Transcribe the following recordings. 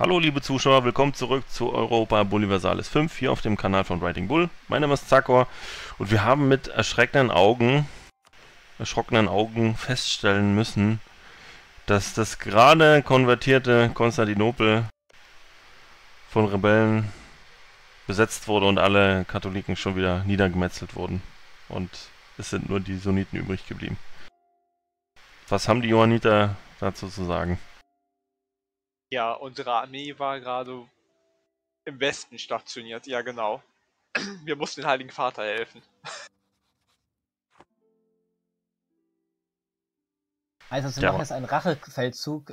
Hallo liebe Zuschauer, willkommen zurück zu Europa Universalis 5 hier auf dem Kanal von Writing Bull. Mein Name ist Zakor und wir haben mit erschrockenen Augen feststellen müssen, dass das gerade konvertierte Konstantinopel von Rebellen besetzt wurde und alle Katholiken schon wieder niedergemetzelt wurden. Und es sind nur die Sunniten übrig geblieben. Was haben die Johanniter dazu zu sagen? Ja, unsere Armee war gerade im Westen stationiert, ja genau. Wir mussten dem Heiligen Vater helfen. Also sie machen jetzt einen Rachefeldzug,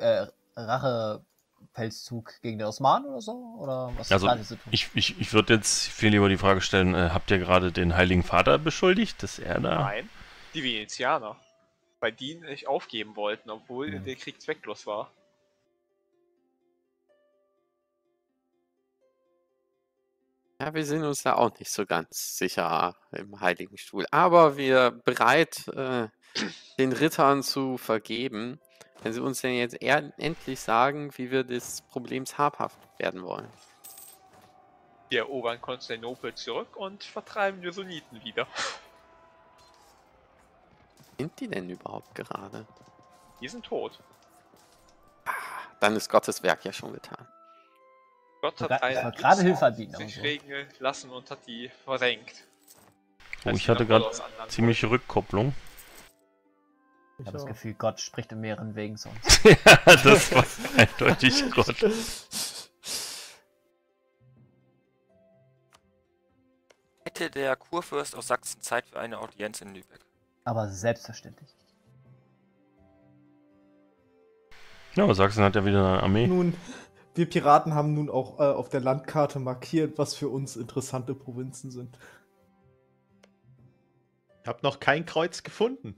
gegen den Osmanen oder so? Oder was also, ist zu tun? Ich würde jetzt viel lieber die Frage stellen, habt ihr gerade den Heiligen Vater beschuldigt, dass er da... Nein, die Venezianer, weil die nicht aufgeben wollten, obwohl der Krieg zwecklos war. Ja, wir sind uns da auch nicht so ganz sicher im Heiligen Stuhl. Aber wir bereit, den Rittern zu vergeben, wenn sie uns denn jetzt endlich sagen, wie wir des Problems habhaft werden wollen. Wir erobern Konstantinopel zurück und vertreiben die Sunniten wieder. Sind die denn überhaupt gerade? Die sind tot. Ah, dann ist Gottes Werk ja schon getan. Gott hat einen gerade Hilfe anbieten, sich regnen lassen und hat die versenkt. Oh, ich hatte gerade ziemliche Rückkopplung. Ich habe das Gefühl, Gott spricht in mehreren Wegen zu uns. Ja, das war eindeutig Gott. Hätte der Kurfürst aus Sachsen Zeit für eine Audienz in Lübeck? Aber selbstverständlich. Ja, Sachsen hat ja wieder eine Armee. Nun... Wir Piraten haben nun auch auf der Landkarte markiert, was für uns interessante Provinzen sind. Ich habe noch kein Kreuz gefunden.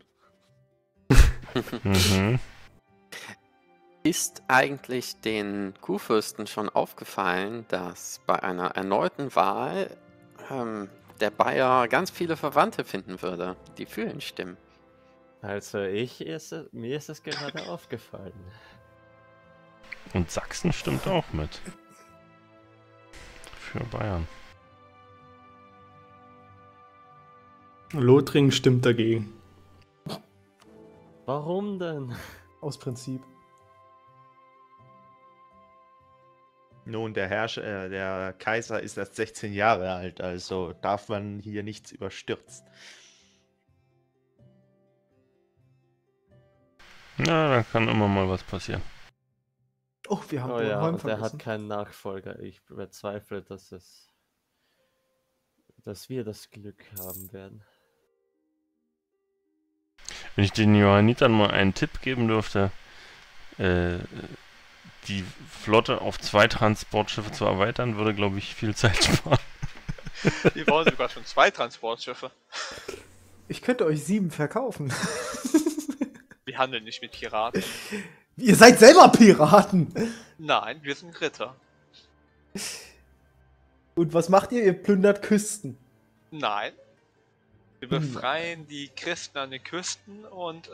Ist eigentlich den Kurfürsten schon aufgefallen, dass bei einer erneuten Wahl der Bayer ganz viele Verwandte finden würde, die für ihn stimmen? Also mir ist es gerade aufgefallen. Und Sachsen stimmt auch mit. Für Bayern. Lothringen stimmt dagegen. Warum denn? Aus Prinzip. Nun, der Kaiser ist erst 16 Jahre alt, also darf man hier nichts überstürzen. Na, da kann immer mal was passieren. Oh, wir haben der hat keinen Nachfolger. Ich bezweifle, dass wir das Glück haben werden. Wenn ich den Johannitern mal einen Tipp geben dürfte, die Flotte auf 2 Transportschiffe zu erweitern, würde, glaube ich, viel Zeit sparen. Wir brauchen sogar schon 2 Transportschiffe. Ich könnte euch 7 verkaufen. Wir handeln nicht mit Piraten. Ihr seid selber Piraten! Nein, wir sind Ritter. Und was macht ihr? Ihr plündert Küsten. Nein. Wir befreien die Christen an den Küsten und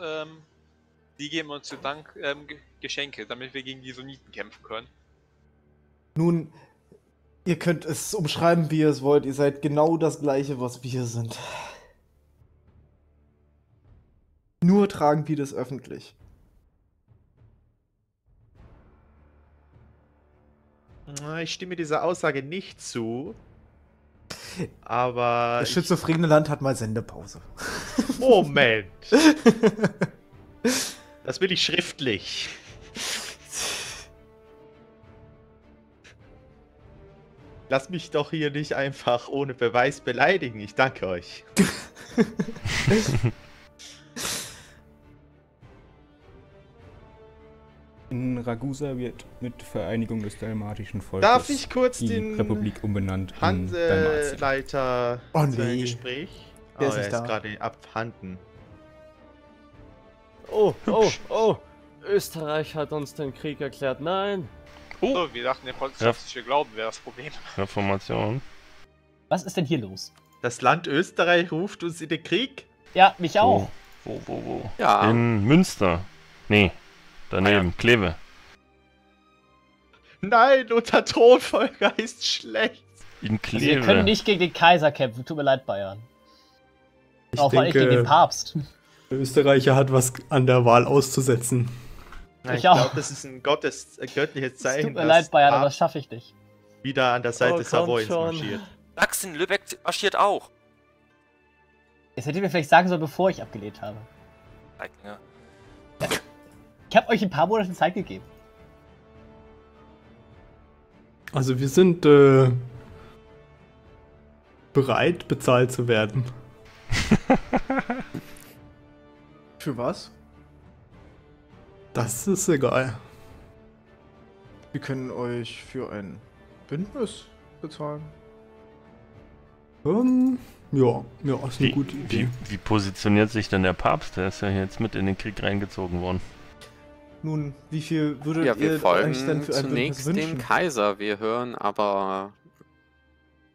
die geben uns zu Dank Geschenke, damit wir gegen die Sunniten kämpfen können. Nun, ihr könnt es umschreiben, wie ihr es wollt. Ihr seid genau das Gleiche, was wir sind. Nur tragen wir das öffentlich. Ich stimme dieser Aussage nicht zu, aber... Das schizophrene Land hat mal Sendepause. Moment! Das will ich schriftlich. Lass mich doch hier nicht einfach ohne Beweis beleidigen, ich danke euch. In Ragusa wird mit Vereinigung des dalmatischen Volkes Darf ich kurz die den Republik umbenannt Handelsleiter zu Gespräch? Der ist gerade abhanden. Oh! Österreich hat uns den Krieg erklärt, nein! Oh, wir dachten, der protestantische Glauben wäre das Problem. Reformation. Was ist denn hier los? Das Land Österreich ruft uns in den Krieg? Ja, mich auch. Wo? Ja. In Münster. Nee. Daneben, Kleve. Nein, unser Thronfolger ist schlecht. In Kleve. Also wir können nicht gegen den Kaiser kämpfen, tut mir leid, Bayern. Auch weil ich gegen den Papst. Der Österreicher hat was an der Wahl auszusetzen. Nein, ich glaube, das ist ein göttliches Zeichen. Tut mir leid, Bayern, aber das schaffe ich nicht. Wieder an der Seite Savoyens marschiert. Sachsen-Lübeck marschiert auch. Jetzt hättet ihr mir vielleicht sagen sollen, bevor ich abgelehnt habe. Ja. Ich habe euch ein paar Monate Zeit gegeben. Also wir sind bereit, bezahlt zu werden. Für was? Das ist egal. Wir können euch für ein Bündnis bezahlen. Ja, ist eine gute Idee. Wie positioniert sich denn der Papst? Der ist ja jetzt mit in den Krieg reingezogen worden. Nun, wie viel würdet ihr euch denn für ein Bündnis wünschen? Dem Kaiser. Wir hören aber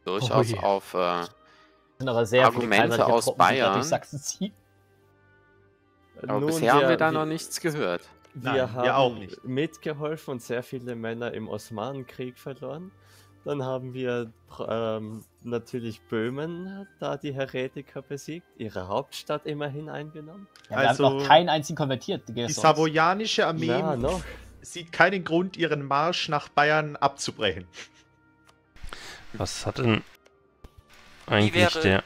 durchaus auf Argumente aus Bayern. Aber bisher haben wir da noch nichts gehört. Wir haben mitgeholfen und sehr viele Männer im Osmanenkrieg verloren. Dann haben wir natürlich Böhmen, da die Heretiker besiegt, ihre Hauptstadt immerhin eingenommen. Ja, wir haben noch keinen einzigen konvertiert. Die savoyanische Armee sieht keinen Grund, ihren Marsch nach Bayern abzubrechen. Was hat denn eigentlich der...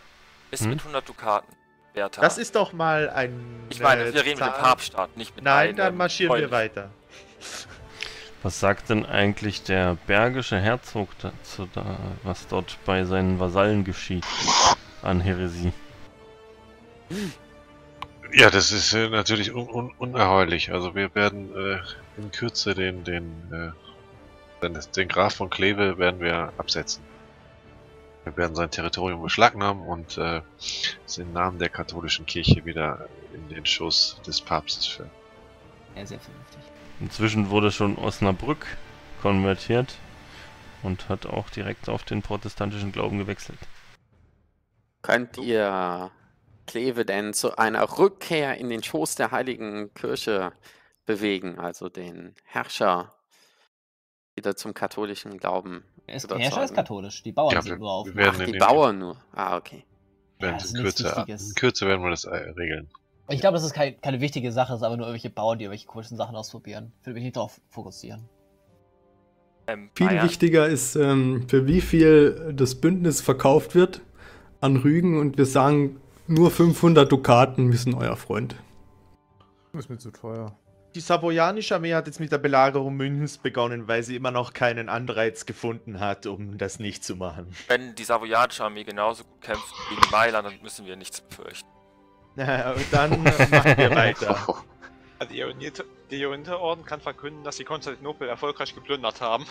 Ist mit 100 Dukaten. Wert das ist doch mal ein... Ich meine, wir reden mit dem Papststaat, nicht mit... Nein, dann marschieren wir weiter. Was sagt denn eigentlich der bergische Herzog dazu, was dort bei seinen Vasallen geschieht an Häresie? Ja, das ist natürlich unerheuerlich. Also wir werden in Kürze den Graf von Kleve werden wir absetzen. Wir werden sein Territorium beschlagnahmen und es im Namen der katholischen Kirche wieder in den Schoß des Papstes führen. Ja, sehr vernünftig. Inzwischen wurde schon Osnabrück konvertiert und hat auch direkt auf den protestantischen Glauben gewechselt. Könnt ihr Kleve denn zu einer Rückkehr in den Schoß der Heiligen Kirche bewegen, also den Herrscher wieder zum katholischen Glauben? Der Herrscher ist katholisch, die Bauern sind nur auf. Ach, die Bauern nur? Ah, okay. Ja, in Kürze werden wir das regeln. Ich glaube, das ist keine wichtige Sache, es ist aber nur irgendwelche Bauern, die irgendwelche komischen Sachen ausprobieren. Ich will mich nicht darauf fokussieren. Viel wichtiger ist, für wie viel das Bündnis verkauft wird an Rügen, und wir sagen, nur 500 Dukaten müssen euer Freund. Das ist mir zu teuer. Die savoyanische Armee hat jetzt mit der Belagerung Münchens begonnen, weil sie immer noch keinen Anreiz gefunden hat, um das nicht zu machen. Wenn die savoyanische Armee genauso gut kämpft gegen Mailand, dann müssen wir nichts befürchten. Na, und dann machen wir weiter. Der Johanniterorden kann verkünden, dass sie Konstantinopel erfolgreich geplündert haben.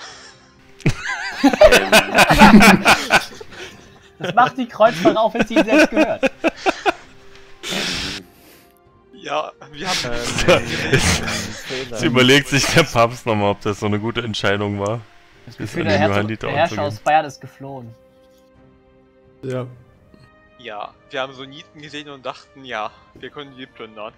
Das macht die Kreuzfahrt auf, wenn sie ihn selbst gehört. Ja, wir haben... Jetzt überlegt sich der Papst nochmal, ob das so eine gute Entscheidung war. Das Gefühl, der Herrscher aus Bayern ist geflohen. Ja. Ja, wir haben Sunniten gesehen und dachten, ja, wir können die plündern.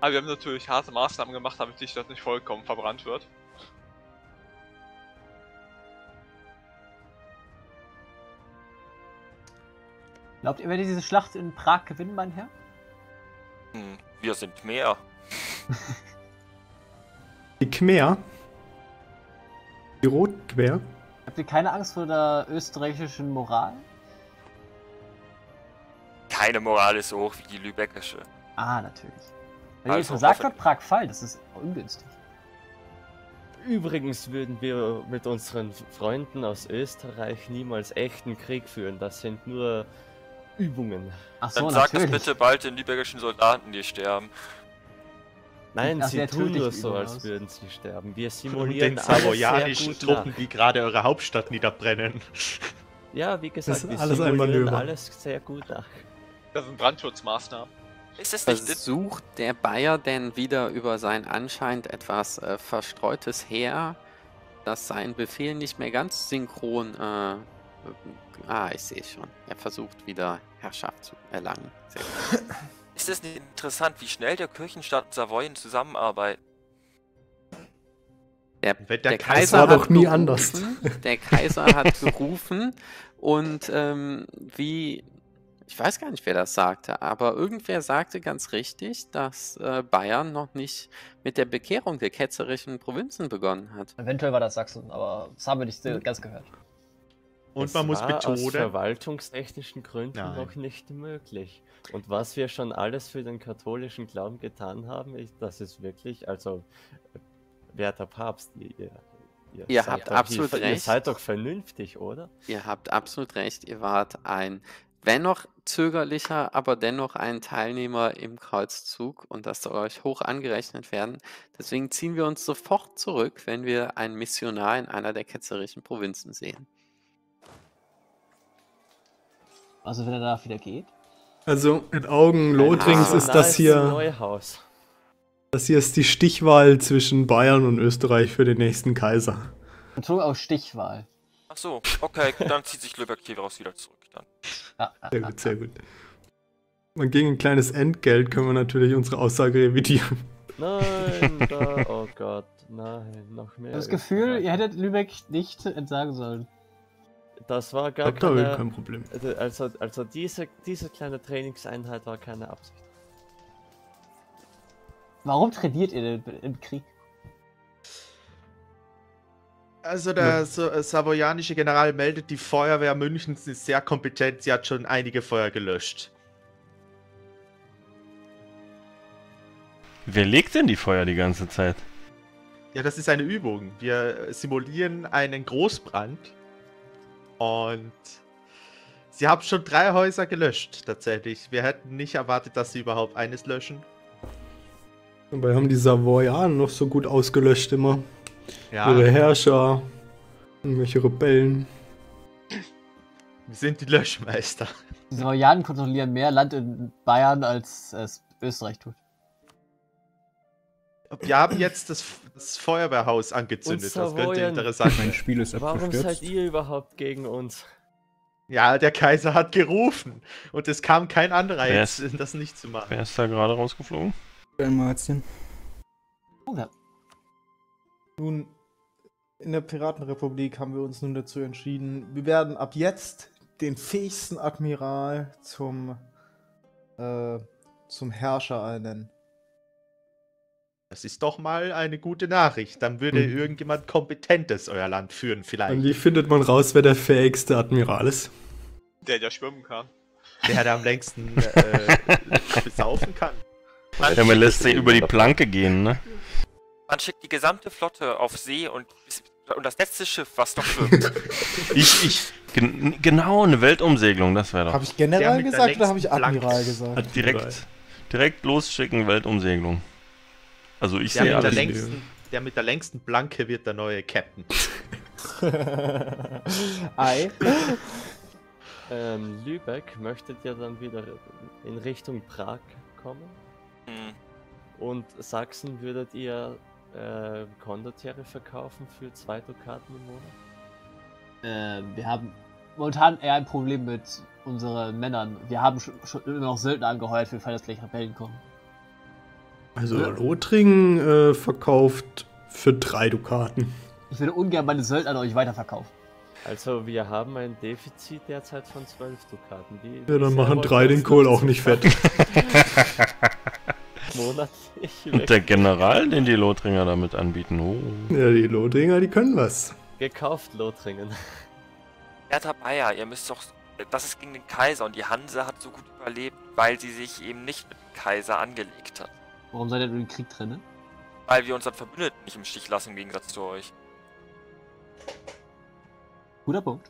Aber wir haben natürlich harte Maßnahmen gemacht, damit die Stadt nicht vollkommen verbrannt wird. Glaubt ihr, werdet ihr diese Schlacht in Prag gewinnen, mein Herr? Wir sind mehr. Die Khmer? Die Rotquer? Habt ihr keine Angst vor der österreichischen Moral? Keine Moral ist so hoch wie die lübeckische. Ah, natürlich. Wenn ihr es versagt habt, Prag Fall, das ist ungünstig. Übrigens würden wir mit unseren Freunden aus Österreich niemals echten Krieg führen. Das sind nur Übungen. Ach so, dann sag das bitte bald den lübeckischen Soldaten, die sterben. Nein, sie tun nur so, als würden sie sterben. Wir simulieren den savoyanischen Truppen, die gerade eure Hauptstadt niederbrennen. Ja, wie gesagt, wir simulieren alles sehr gut nach. Das sind Brandschutzmaßnahmen. Versucht der Bayer denn wieder über sein anscheinend etwas verstreutes Heer, dass sein Befehl nicht mehr ganz synchron... ich sehe schon. Er versucht wieder Herrschaft zu erlangen. Sehr gut. Es ist nicht interessant, wie schnell der Kirchenstaat und Savoyen zusammenarbeiten. Der Kaiser war doch nie anders. Der Kaiser hat gerufen und wie, ich weiß gar nicht, wer das sagte, aber irgendwer sagte ganz richtig, dass Bayern noch nicht mit der Bekehrung der ketzerischen Provinzen begonnen hat. Eventuell war das Sachsen, aber das haben wir nicht ganz gehört. Und es man muss betonen, aus verwaltungstechnischen Gründen noch nicht möglich. Und was wir schon alles für den katholischen Glauben getan haben, das ist wirklich, also werter Papst, ihr habt absolut recht. Ihr seid doch vernünftig, oder? Ihr habt absolut recht, ihr wart ein, wenn noch zögerlicher, aber dennoch ein Teilnehmer im Kreuzzug und das soll euch hoch angerechnet werden. Deswegen ziehen wir uns sofort zurück, wenn wir einen Missionar in einer der ketzerischen Provinzen sehen. Also wenn er da wieder geht? Also in Augen Lothrings ist das hier... Neuhaus. Das hier ist die Stichwahl zwischen Bayern und Österreich für den nächsten Kaiser. Betonung auf Stichwahl. Ach so, okay, dann zieht sich Lübeck hier raus wieder zurück. Dann. Sehr gut, sehr gut. Und gegen ein kleines Entgelt können wir natürlich unsere Aussage revidieren. Nein, da, oh Gott, nein, noch mehr. Ich habe das Gefühl, ihr hättet Lübeck nicht entsagen sollen. Das war gar kein Problem. Also diese kleine Trainingseinheit war keine Absicht. Warum trainiert ihr denn im Krieg? Also der savoyanische General meldet, die Feuerwehr Münchens ist sehr kompetent, sie hat schon einige Feuer gelöscht. Wer legt denn die Feuer die ganze Zeit? Ja, das ist eine Übung. Wir simulieren einen Großbrand. Und sie haben schon 3 Häuser gelöscht, tatsächlich. Wir hätten nicht erwartet, dass sie überhaupt eines löschen. Dabei haben die Savoyaner noch so gut ausgelöscht immer. Ja. Ihre Herrscher, irgendwelche Rebellen. Wir sind die Löschmeister. Die Savoyaner kontrollieren mehr Land in Bayern, als es Österreich tut. Wir haben jetzt das Feuerwehrhaus angezündet, das könnte interessant sein. Mein Spiel ist abgestürzt. Warum seid ihr überhaupt gegen uns? Ja, der Kaiser hat gerufen und es kam kein Anreiz, das nicht zu machen. Wer ist da gerade rausgeflogen? Dalmatien. Nun, in der Piratenrepublik haben wir uns nun dazu entschieden, wir werden ab jetzt den fähigsten Admiral zum Herrscher ernennen. Das ist doch mal eine gute Nachricht. Dann würde irgendjemand Kompetentes euer Land führen, vielleicht. Und wie findet man raus, wer der fähigste Admiral ist? Der schwimmen kann. Der am längsten besaufen kann. Man lässt sich über die Planke gehen, ne? Man schickt die gesamte Flotte auf See und das letzte Schiff, was noch schwimmt. Genau, eine Weltumsegelung, das wäre doch. Habe ich General gesagt oder habe ich Admiral gesagt? Direkt losschicken, Weltumsegelung. Also ich sehe alles. Der mit der längsten Planke wird der neue Captain. Ei. Lübeck, möchtet ihr dann wieder in Richtung Prag kommen? Und Sachsen würdet ihr Kondottiere verkaufen für 2 Dukaten im Monat? Wir haben momentan eher ein Problem mit unseren Männern. Wir haben schon immer noch Söldner angeheuert, für den Fall, dass gleich Rebellen kommen. Also Lothringen verkauft für 3 Dukaten. Ich würde ungern meine Söldner an euch weiterverkaufen. Also wir haben ein Defizit derzeit von 12 Dukaten. Ja, dann machen 3 den Kohl auch nicht fett. Monatlich. Und der General, den die Lothringer damit anbieten. Oh. Ja, die Lothringer, die können was. Gekauft Lothringen. Werter Bayer, ihr müsst doch... Das ist gegen den Kaiser und die Hanse hat so gut überlebt, weil sie sich eben nicht mit dem Kaiser angelegt hat. Warum seid ihr denn im Krieg drin? Ne? Weil wir unseren Verbündeten nicht im Stich lassen, im Gegensatz zu euch. Guter Punkt.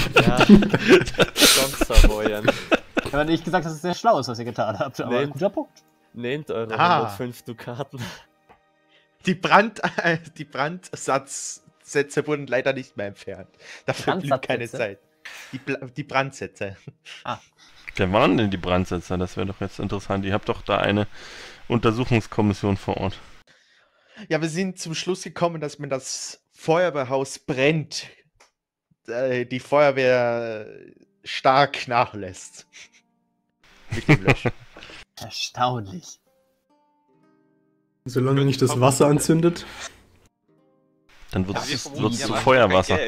Ja, sonst Savoyen. Ich habe nicht gesagt, dass es sehr schlau ist, was ihr getan habt, aber guter Punkt. Nehmt eure 105 Dukaten. Die Brandsätze wurden leider nicht mehr entfernt. Dafür blieb keine Zeit. Die Brandsätze. Ah. Wer waren denn die Brandsetzer? Das wäre doch jetzt interessant. Ihr habt doch da eine Untersuchungskommission vor Ort. Ja, wir sind zum Schluss gekommen, dass wenn das Feuerwehrhaus brennt, die Feuerwehr stark nachlässt. mit dem Lösch. Erstaunlich. Solange nicht das Wasser anzündet. Dann wird es zu Feuerwasser.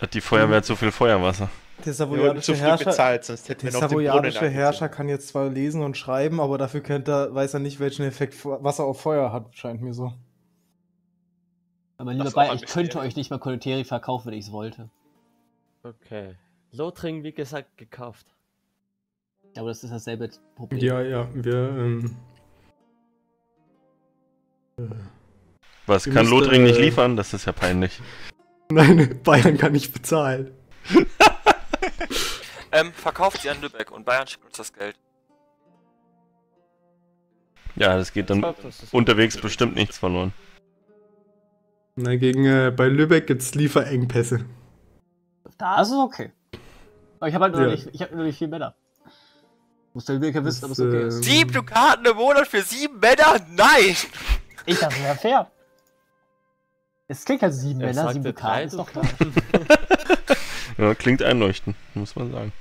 Hat die Feuerwehr zu viel Feuerwasser. Der savoyanische Herrscher kann jetzt zwar lesen und schreiben, aber dafür weiß er nicht, welchen Effekt Wasser auf Feuer hat, scheint mir so. Aber nur dabei, ich könnte euch nicht mal Konoteri verkaufen, wenn ich es wollte. Okay. Lothringen, wie gesagt, gekauft. Aber das ist dasselbe Problem. Ja, ja, wir... Was kann Lothringen nicht liefern? Das ist ja peinlich. Nein, Bayern kann nicht bezahlen. Verkauft sie an Lübeck und Bayern schickt uns das Geld. Ja, das geht dann unterwegs bestimmt nichts verloren. Na, bei Lübeck gibt's Lieferengpässe. Das ist okay. Aber ich habe halt nur nicht viel Männer. Muss der Lübecker wissen, ob es okay ist. 7 Dukaten im Monat für 7 Männer? Nein! Ich dachte, das wäre fair. Es klingt halt 7 Männer, 7 Dukaten ist doch klar. Ja, klingt einleuchtend, muss man sagen.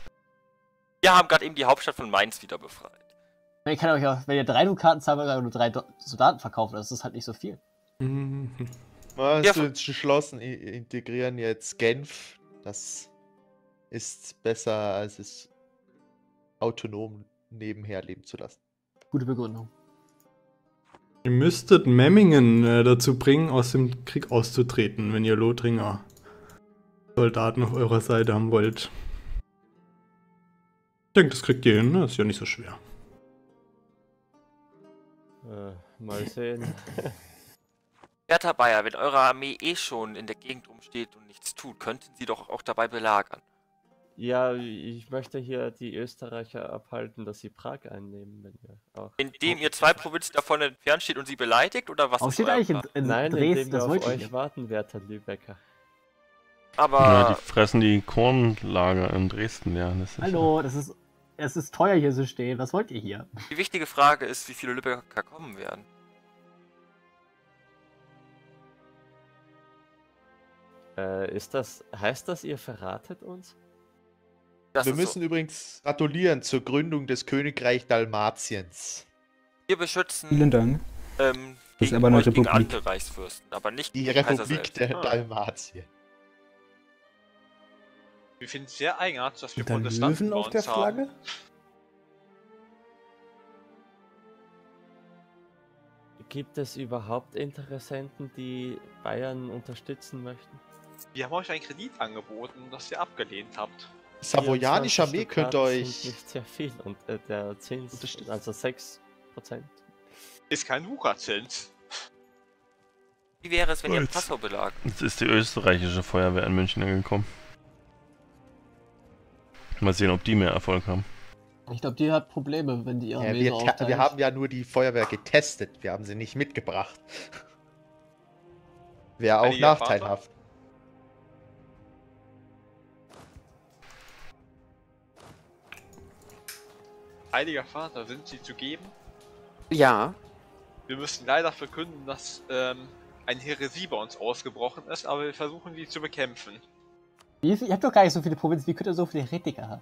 Wir haben gerade eben die Hauptstadt von Mainz wieder befreit. Ich kann euch auch, wenn ihr 3 Dukaten zahlt, aber nur 3 Soldaten verkaufen, das ist halt nicht so viel. Mhm. Hast du jetzt entschlossen, integrieren jetzt Genf. Das ist besser, als es autonom nebenher leben zu lassen. Gute Begründung. Ihr müsstet Memmingen dazu bringen, aus dem Krieg auszutreten, wenn ihr Lothringer Soldaten auf eurer Seite haben wollt. Ich denke, das kriegt ihr hin, ne? Das ist ja nicht so schwer. Mal sehen. Werter Bayer, wenn eure Armee eh schon in der Gegend rumsteht und nichts tut, könnten sie doch auch dabei belagern. Ja, ich möchte hier die Österreicher abhalten, dass sie Prag einnehmen, wenn ihr auch... Indem ihr 2 Provinzen davon entfernt steht und sie beleidigt, oder was? Steht eigentlich in Nein, Dresden, indem wir auf euch warten, werter Lübecker. Aber... Ja, die fressen die Kornlager in Dresden, ja. Das ist Hallo, es ist teuer hier zu stehen, was wollt ihr hier? Die wichtige Frage ist, wie viele Lübecker kommen werden. Heißt das, ihr verratet uns? Wir müssen übrigens gratulieren zur Gründung des Königreichs Dalmatiens. Wir beschützen... Vielen Dank. Das ist aber eine Republik. Gegen andere Reichsfürsten, aber nicht die Republik der Dalmatien. Wir finden es sehr eigenartig, dass wir Protestanten auf der Flagge haben. Gibt es überhaupt Interessenten, die Bayern unterstützen möchten? Wir haben euch einen Kredit angeboten, das ihr abgelehnt habt. Savoyanische Armee könnt euch... Nicht sehr viel und der Zins, also 6%. Ist kein Wucherzins. Wie wäre es, wenn ihr Passau belagt? Jetzt ist die österreichische Feuerwehr in München angekommen. Mal sehen, ob die mehr Erfolg haben. Ich glaube, die hat Probleme, wenn die ihre Armee aufteilt. Wir haben ja nur die Feuerwehr getestet, wir haben sie nicht mitgebracht. Wäre auch nachteilhaft. Heiliger Vater, sind sie zu geben? Ja. Wir müssen leider verkünden, dass eine Häresie bei uns ausgebrochen ist, aber wir versuchen, die zu bekämpfen. Ihr habt doch gar nicht so viele Provinzen, wie könnt ihr so viele Heretiker haben?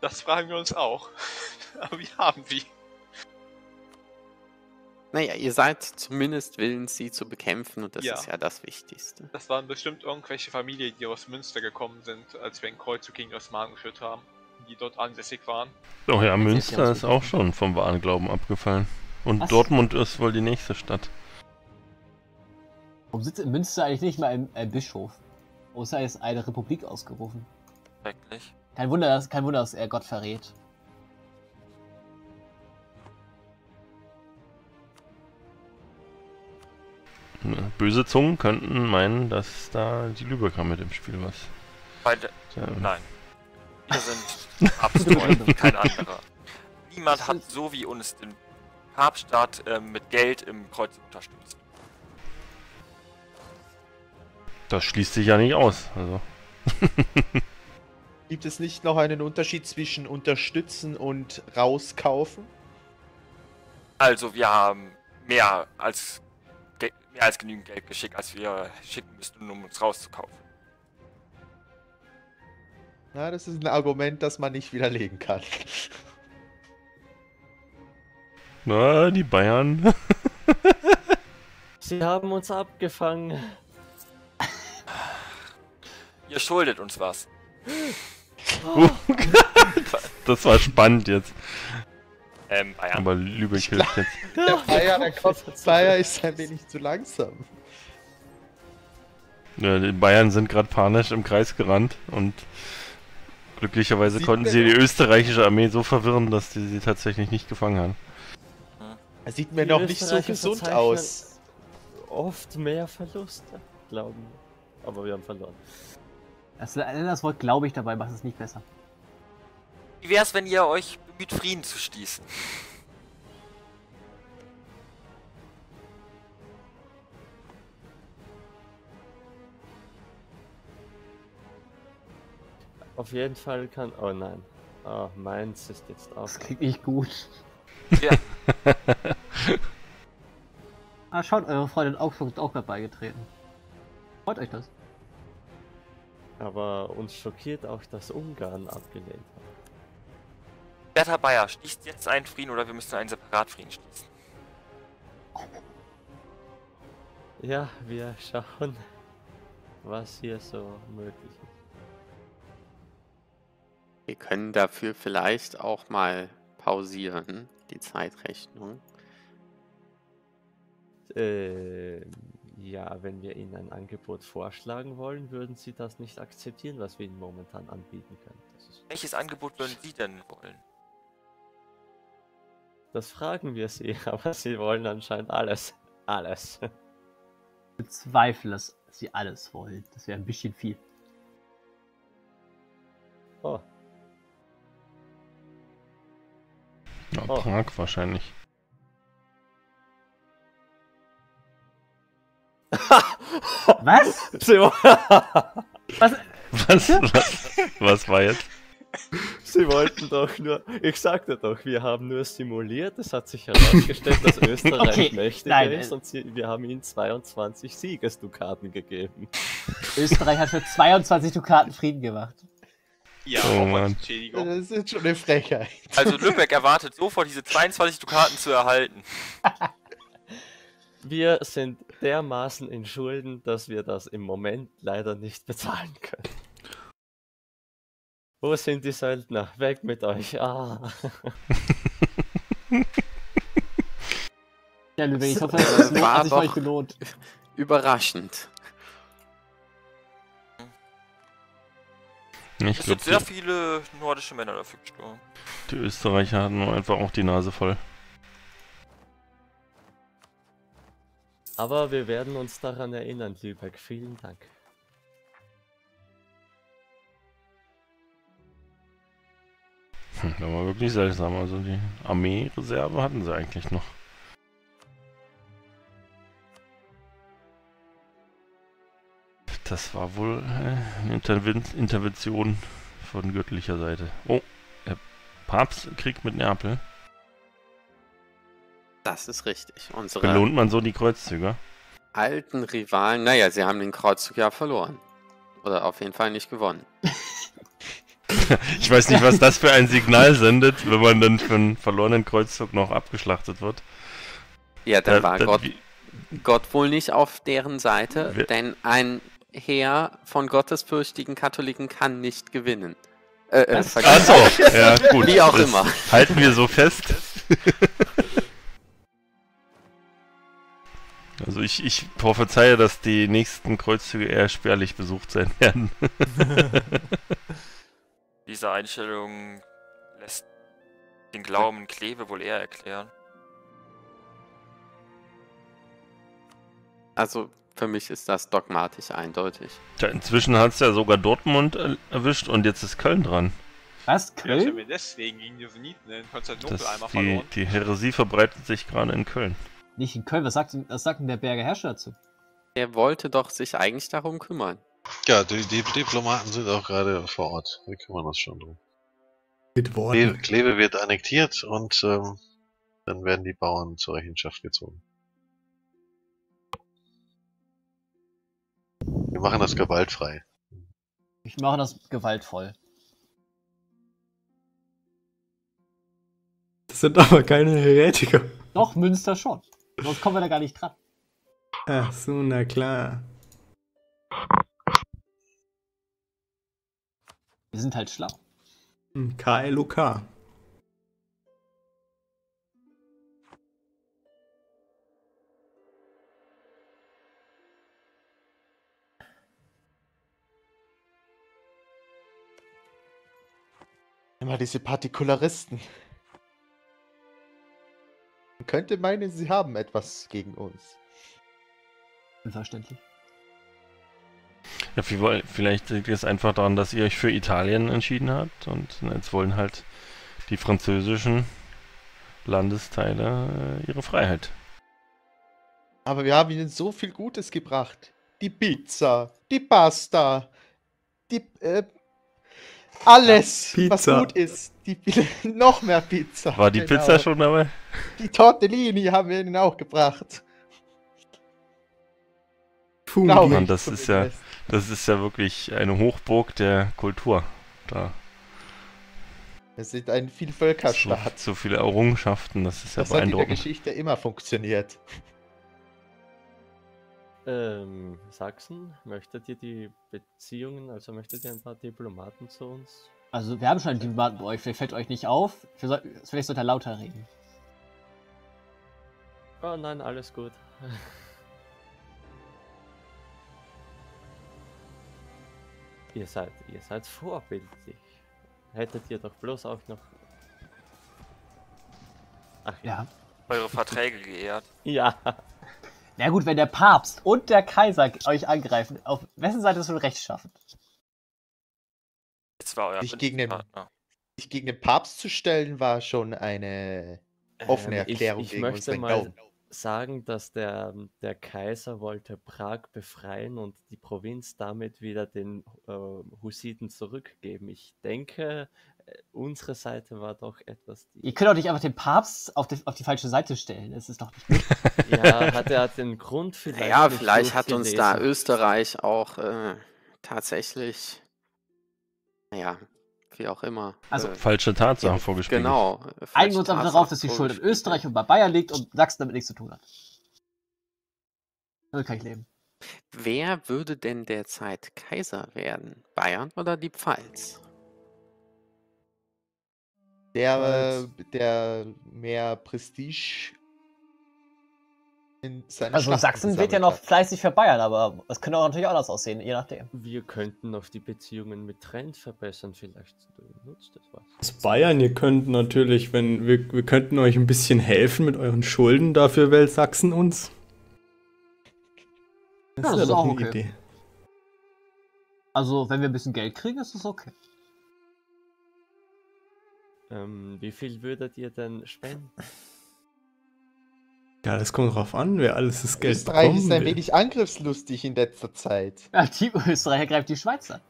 Das fragen wir uns auch. Aber wir haben die. Naja, ihr seid zumindest willens, sie zu bekämpfen und das ist ja das Wichtigste. Das waren bestimmt irgendwelche Familien, die aus Münster gekommen sind, als wir einen Kreuzzug gegen Osmanen geführt haben. Die dort ansässig waren. Doch ja, Münster ist auch schon vom wahren Glauben abgefallen. Und Dortmund ist wohl die nächste Stadt. Warum sitzt in Münster eigentlich nicht mal ein Bischof? Außer er ist eine Republik ausgerufen. Schrecklich. Kein Wunder, dass er Gott verrät. Böse Zungen könnten meinen, dass da die Lübecker mit im Spiel was. Nein. Wir sind absolut kein anderer. Niemand hat so wie uns den Papststaat mit Geld im Kreuz unterstützt. Das schließt sich ja nicht aus. Also. Gibt es nicht noch einen Unterschied zwischen unterstützen und rauskaufen? Also wir haben mehr als genügend Geld geschickt, als wir schicken müssten, um uns rauszukaufen. Na, das ist ein Argument, das man nicht widerlegen kann. Na, die Bayern. Sie haben uns abgefangen. Ihr schuldet uns was. Oh. Das war spannend jetzt. Bayern. Aber Lübeck hilft jetzt. Der Bayer, der Kopf von Bayer ist ein wenig zu langsam. Ja, die Bayern sind gerade panisch im Kreis gerannt und glücklicherweise konnten sie die österreichische Armee so verwirren, dass die sie tatsächlich nicht gefangen haben. Er sieht mir noch nicht so gesund aus. Oft mehr Verluste, glauben wir. Aber wir haben verloren. Das Wort glaube ich dabei, macht es nicht besser. Wie wär's, wenn ihr euch bemüht, Frieden zu schließen? Auf jeden Fall kann... Oh nein. Oh, meins ist jetzt auch... Das klingt nicht gut. Ja. Ah, schaut, eure Freundin Augsburg ist auch gerade beigetreten. Freut euch das? Aber uns schockiert auch, dass Ungarn abgelehnt hat. Werter Bayer, schließt jetzt einen Frieden oder wir müssen einen Separatfrieden schließen. Ja, wir schauen, was hier so möglich ist. Wir können dafür vielleicht auch mal pausieren, die Zeitrechnung. Ja, wenn wir Ihnen ein Angebot vorschlagen wollen, würden Sie das nicht akzeptieren, was wir Ihnen momentan anbieten können. Welches Angebot würden Sie denn wollen? Das fragen wir Sie, aber Sie wollen anscheinend alles. Alles. Ich bezweifle, dass Sie alles wollen. Das wäre ein bisschen viel. Oh. Ja, oh. Prag wahrscheinlich. Was? Was war jetzt? Sie wollten doch nur... Ich sagte doch, wir haben nur simuliert. Es hat sich herausgestellt, dass Österreich mächtiger ist und wir haben ihnen 22 Siegesdukaten gegeben. Österreich hat für 22 Dukaten Frieden gemacht. Ja, oh, das ist jetzt schon eine Frechheit. Also Lübeck erwartet sofort, diese 22 Dukaten zu erhalten. Wir sind dermaßen in Schulden, dass wir das im Moment leider nicht bezahlen können. Wo sind die Söldner? Weg mit euch! Ah. Ja, Lübeck, ich hoffe, das hat sich euch gelohnt. Überraschend. Es sind sehr viele nordische Männer dafür gestorben. Die Österreicher hatten einfach auch die Nase voll. Aber wir werden uns daran erinnern, Lübeck. Vielen Dank. Das war wirklich seltsam. Also die Armeereserve hatten sie eigentlich noch. Das war wohl eine Intervention von göttlicher Seite. Oh, der Papst kriegt mit Neapel. Das ist richtig. Unsere belohnt man so die Kreuzzüge? Alten Rivalen, naja, sie haben den Kreuzzug ja verloren. Oder auf jeden Fall nicht gewonnen. Ich weiß nicht, was das für ein Signal sendet, wenn man dann für einen verlorenen Kreuzzug noch abgeschlachtet wird. Ja, dann war Gott wohl nicht auf deren Seite, denn ein Heer von gottesfürchtigen Katholiken kann nicht gewinnen. Achso, ja gut. Wie auch immer. Halten wir so fest. Also ich prophezeie, dass die nächsten Kreuzzüge eher spärlich besucht sein werden. Diese Einstellung lässt den Glauben in Kleve wohl eher erklären. Also für mich ist das dogmatisch eindeutig. Ja, inzwischen hat es ja sogar Dortmund erwischt und jetzt ist Köln dran. Was? Köln? Ja, wir deswegen gegen die Sunniten in Konstantinopel einmal verloren. Die Häresie verbreitet sich gerade in Köln. Nicht in Köln, was sagt denn der Berger Herrscher dazu? Er wollte doch sich eigentlich darum kümmern. Ja, die Diplomaten sind auch gerade vor Ort. Wir kümmern uns schon drum. Mit Worten. Kleve wird annektiert und dann werden die Bauern zur Rechenschaft gezogen. Wir machen das gewaltfrei. Ich mache das gewaltvoll. Das sind aber keine Heretiker. Doch, Münster schon. Sonst kommen wir da gar nicht dran. Ach so, na klar. Wir sind halt schlau. KLOK. Immer diese Partikularisten. Man könnte meinen, sie haben etwas gegen uns. Unverständlich. Ja, vielleicht liegt es einfach daran, dass ihr euch für Italien entschieden habt und jetzt wollen halt die französischen Landesteile ihre Freiheit. Aber wir haben ihnen so viel Gutes gebracht. Die Pizza, die Pasta, die... Alles, Pizza. Was gut ist. Noch mehr Pizza. War die genau. Pizza schon dabei? Die Tortellini haben wir ihnen auch gebracht. Puh, Mann, das ist ja wirklich eine Hochburg der Kultur. Da. Wir sind ein Vielvölkerstaat. So viele Errungenschaften, das ist ja beeindruckend. Das hat in der Geschichte immer funktioniert. Sachsen, möchtet ihr die Beziehungen, also möchtet ihr ein paar Diplomaten zu uns? Also wir haben schon einen Diplomaten bei euch, vielleicht fällt euch nicht auf, vielleicht sollte er lauter reden. Oh nein, alles gut. Ihr seid vorbildlich. Hättet ihr doch bloß auch noch... Ach ja. Eure Verträge geehrt. Ja. Na gut, wenn der Papst und der Kaiser euch angreifen, auf wessen Seite ist wohl rechtschaffend? Sich gegen den Papst zu stellen, war schon eine offene Erklärung. Ich möchte mal sagen, dass der Kaiser wollte Prag befreien und die Provinz damit wieder den Hussiten zurückgeben. Ich denke, unsere Seite war doch etwas... Ihr könnt doch nicht einfach den Papst auf die falsche Seite stellen. Das ist doch nicht... Ja, hat er den Grund vielleicht... Ja, vielleicht hat uns da Österreich auch tatsächlich... Naja, wie auch immer. Also falsche Tatsachen vorgespielt. Genau. Einigen uns aber darauf, dass die Schuld in Österreich und bei Bayern liegt und Sachsen damit nichts zu tun hat. Damit kann ich leben. Wer würde denn derzeit Kaiser werden? Bayern oder die Pfalz? Der mehr Prestige in seiner Also Schlachten Sachsen wird ja noch fleißig für Bayern, aber es könnte auch natürlich anders aussehen, je nachdem. Wir könnten noch die Beziehungen mit Trend verbessern, vielleicht nutzt das was. Aus Bayern, ihr könnt natürlich, wir könnten euch ein bisschen helfen mit euren Schulden, dafür wählt Sachsen uns. Das ist ja doch eine Idee. Also, wenn wir ein bisschen Geld kriegen, ist das okay. Wie viel würdet ihr denn spenden? Ja, das kommt drauf an, wer alles das Geld bekommt. Österreich ist ein wenig angriffslustig in letzter Zeit. Ja, die Österreicher greift die Schweizer.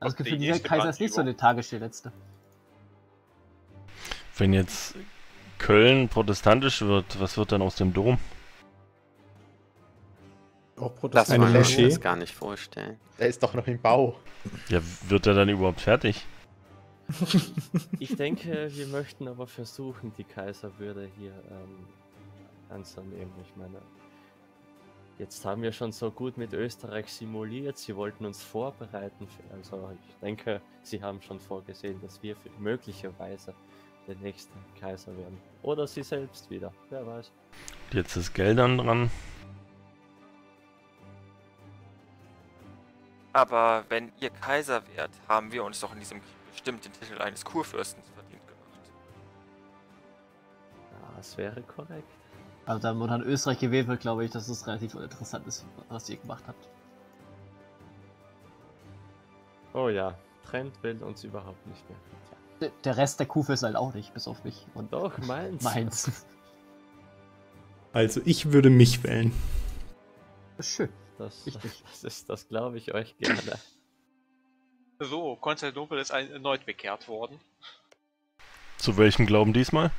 Also das Gefühl, dieser Kaiser ist nicht so lethargisch der letzte. Wenn jetzt Köln protestantisch wird, was wird dann aus dem Dom? Das kann man sich das gar nicht vorstellen. Der ist doch noch im Bau. Ja, wird er dann überhaupt fertig? Ich denke, wir möchten aber versuchen, die Kaiserwürde hier anzunehmen. Ich meine, jetzt haben wir schon so gut mit Österreich simuliert. Sie wollten uns vorbereiten. Also ich denke, sie haben schon vorgesehen, dass wir möglicherweise der nächste Kaiser werden. Oder sie selbst wieder, wer weiß. Jetzt ist Geld dann dran. Aber wenn ihr Kaiser wärt, haben wir uns doch in diesem Krieg bestimmt den Titel eines Kurfürsten verdient gemacht. Ja, das wäre korrekt. Also da wo dann Österreich gewählt wird, glaube ich, dass es relativ interessant ist, was ihr gemacht habt. Oh ja, Trend will uns überhaupt nicht mehr. Ja. Der Rest der Kurfürsten halt auch nicht, bis auf mich. Und doch, meins. Also ich würde mich wählen. Schön. Das glaube ich euch gerne. So, Konstantinopel ist erneut bekehrt worden. Zu welchem Glauben diesmal?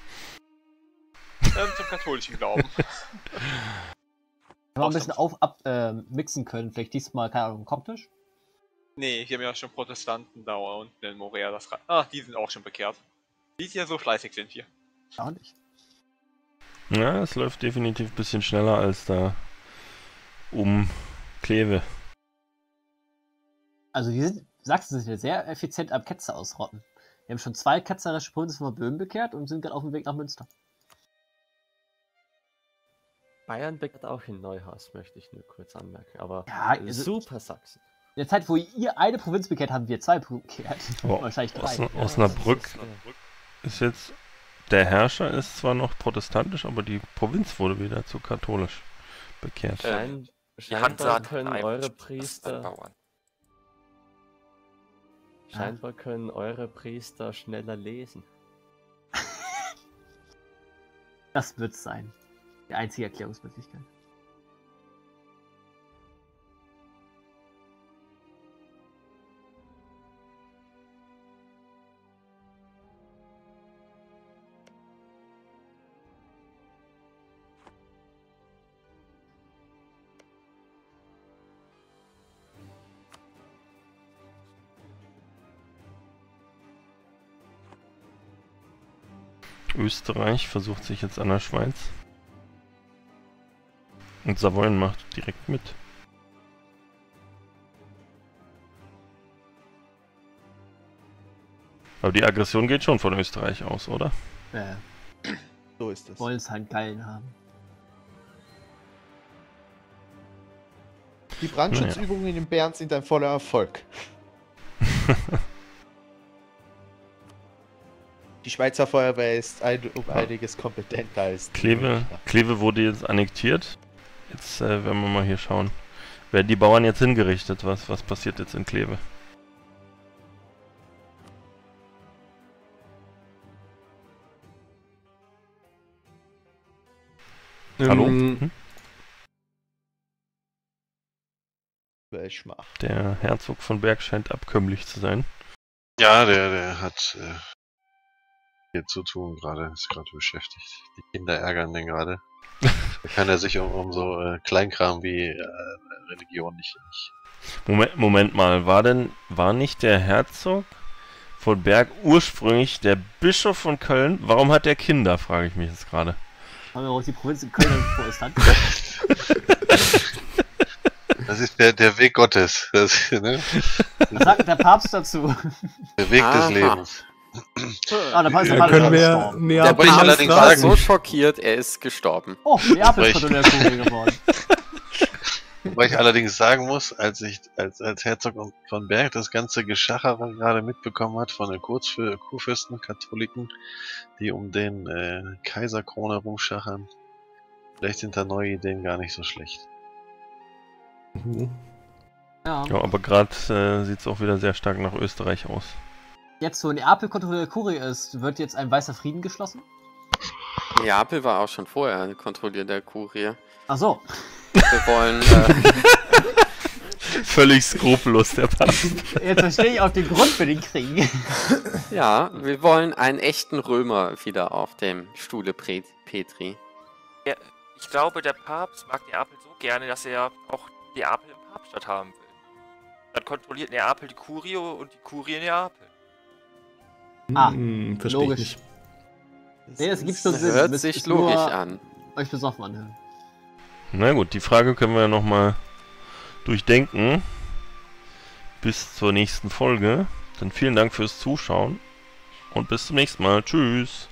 Zum katholischen Glauben. Wenn wir ein bisschen mixen können, vielleicht diesmal, keine Ahnung, Koptisch? Nee, hier haben ja schon Protestanten da unten in Morea. Das die sind auch schon bekehrt. Die ja so fleißig sind hier. Auch nicht. Ja, es läuft definitiv ein bisschen schneller als da um Kleve. Also die sind, Sachsen sind ja sehr effizient am Ketzer ausrotten. Wir haben schon 2 ketzerische Provinzen von Böhmen bekehrt und sind gerade auf dem Weg nach Münster. Bayern bekehrt auch in Neuhaus, möchte ich nur kurz anmerken. Aber ja, super Sachsen. In der Zeit, wo ihr eine Provinz bekehrt, haben wir 2 bekehrt. Oh, wahrscheinlich 3. Osnabrück ist jetzt... Der Herrscher ist zwar noch protestantisch, aber die Provinz wurde wieder zu katholisch bekehrt. Scheinbar können eure Priester... Scheinbar können eure Priester schneller lesen. Das wird's sein. Die einzige Erklärungsmöglichkeit. Österreich versucht sich jetzt an der Schweiz. Und Savoyen macht direkt mit. Aber die Aggression geht schon von Österreich aus, oder? Ja. So ist es. Wollen es halt Geilen haben. Die Brandschutzübungen in Bern sind ein voller Erfolg. Die Schweizer Feuerwehr ist um einiges kompetenter als die Kleve wurde jetzt annektiert. Jetzt werden wir mal hier schauen. Werden die Bauern jetzt hingerichtet? Was passiert jetzt in Kleve? Hallo? Der Herzog von Berg scheint abkömmlich zu sein. Ja, der hat... Hier zu tun gerade, ist gerade beschäftigt. Die Kinder ärgern den gerade. Da kann er sich um so Kleinkram wie Religion nicht. Moment mal, war nicht der Herzog von Berg ursprünglich der Bischof von Köln? Warum hat der Kinder, frage ich mich jetzt gerade. Haben wir auch die Provinz in Köln Protestant? Das ist der Weg Gottes. Das, ne? Was sagt der Papst dazu? Der Weg des Lebens. Ah, da können wir Neapel war so schockiert, er ist gestorben. Oh, Neapel ist von der Kurie geworden. Wobei ich allerdings sagen muss, als Herzog von Berg das ganze Geschachere gerade mitbekommen hat von den Kurfürsten, Katholiken, die um den Kaiserkrone rumschachern, vielleicht sind da neue Ideen gar nicht so schlecht. Mhm. Ja, aber gerade sieht es auch wieder sehr stark nach Österreich aus. Jetzt, wo Neapel kontrolliert der Kurie ist, wird jetzt ein weißer Frieden geschlossen? Neapel war auch schon vorher kontrolliert der Kurie. Ach so. Wir wollen... Völlig skrupellos, der Papst. Jetzt verstehe ich auch den Grund für den Krieg. Ja, wir wollen einen echten Römer wieder auf dem Stuhle Petri. Ja, ich glaube, der Papst mag Neapel so gerne, dass er auch Neapel im Papststaat haben will. Dann kontrolliert Neapel die Kurie und die Kurie Neapel. Verstehe logisch. Ich nicht. Nee, das gibt schon Sinn. Hört sich logisch an. Euch besoffen anhören. Na gut, die Frage können wir ja nochmal durchdenken. Bis zur nächsten Folge. Dann vielen Dank fürs Zuschauen. Und bis zum nächsten Mal. Tschüss.